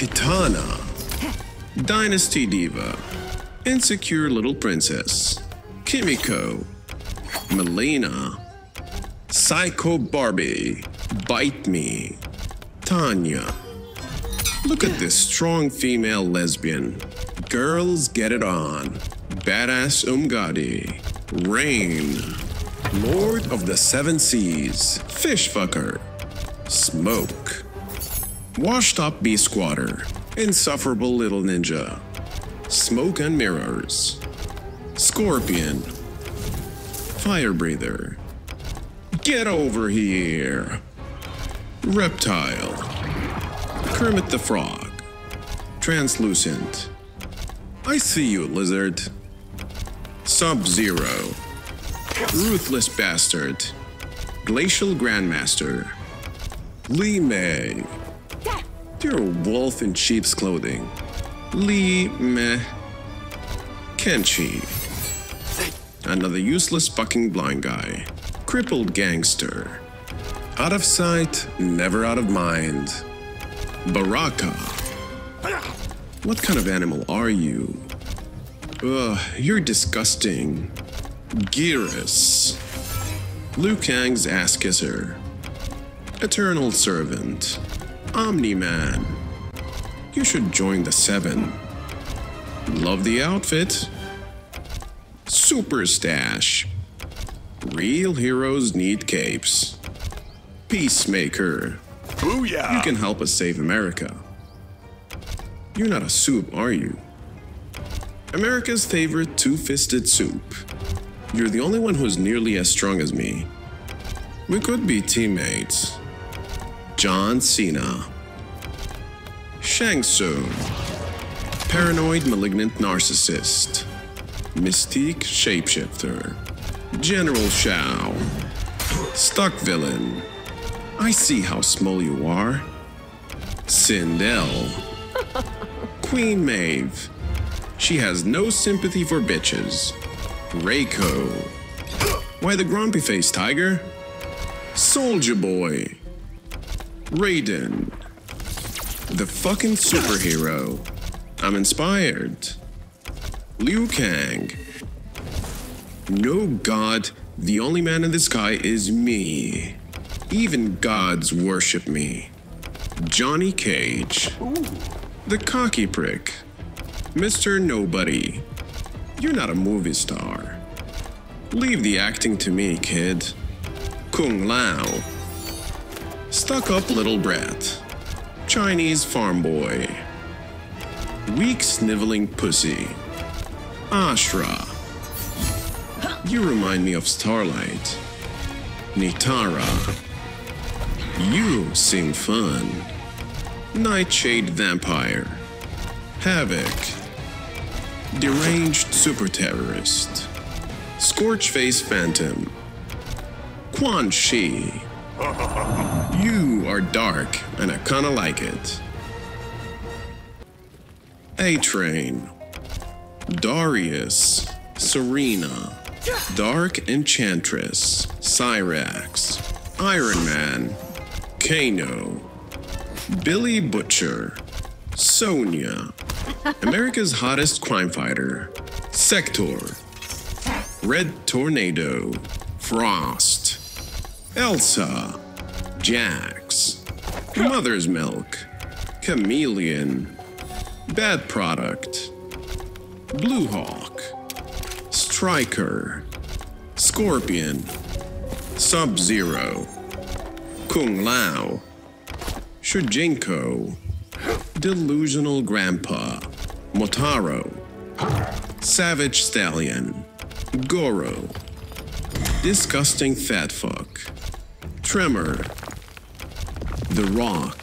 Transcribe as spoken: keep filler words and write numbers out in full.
Kitana, Dynasty Diva, Insecure Little Princess, Kimiko, Mileena, Psycho Barbie, Bite Me, Tanya. Look at this strong female lesbian. Girls get it on. Badass Umgadi, Rain, Lord of the Seven Seas, Fishfucker, Smoke, Washed Up Bee Squatter, Insufferable Little Ninja, Smoke and Mirrors, Scorpion, Fire Breather, Get Over Here, Reptile, Kermit the Frog, Translucent, I See You Lizard, Sub-Zero, Ruthless Bastard, Glacial Grandmaster, Li Mei. You're a wolf in sheep's clothing. Li Mei. Kenshi. Another useless fucking blind guy. Crippled gangster. Out of sight, never out of mind. Baraka. What kind of animal are you? Ugh, you're disgusting. Geras. Liu Kang's ass kisser. Eternal Servant. Omni-Man. You should join the Seven. Love the outfit. Super Stash. Real heroes need capes. Peacemaker. Booyah! You can help us save America. You're not a soup, are you? America's favorite two-fisted soup. You're the only one who's nearly as strong as me. We could be teammates. John Cena, Shang Tsung, Paranoid Malignant Narcissist, Mystique Shapeshifter, General Shao, Stuck Villain, I See How Small You Are, Sindel, Queen Maeve, She Has No Sympathy for Bitches, Reiko, Why the Grumpy Face Tiger, Soldier Boy, Raiden, the fucking superhero. I'm inspired. Liu Kang. No god, the only man in the sky is me. Even gods worship me. Johnny Cage. Ooh. The cocky prick. Mister Nobody. You're not a movie star. Leave the acting to me, kid. Kung Lao. Stuck-up little brat, Chinese farm boy, weak sniveling pussy, Ashra. You remind me of Starlight, Nitara. You seem fun, Nightshade vampire, Havoc, deranged super terrorist, Scorchface phantom, Quan Chi. You are dark, and I kinda like it. A-Train, Darius, Serena, Dark Enchantress, Cyrax, Iron Man, Kano, Billy Butcher, Sonya, America's Hottest Crime Fighter, Sector, Red Tornado, Frost, Elsa, Jax, Mother's Milk, Chameleon, Bad Product, Blue Hawk, Striker, Scorpion, Sub-Zero, Kung Lao, Shujinko, Delusional Grandpa, Motaro, Savage Stallion, Goro, Disgusting Fat Fuck, Tremor, The Rock,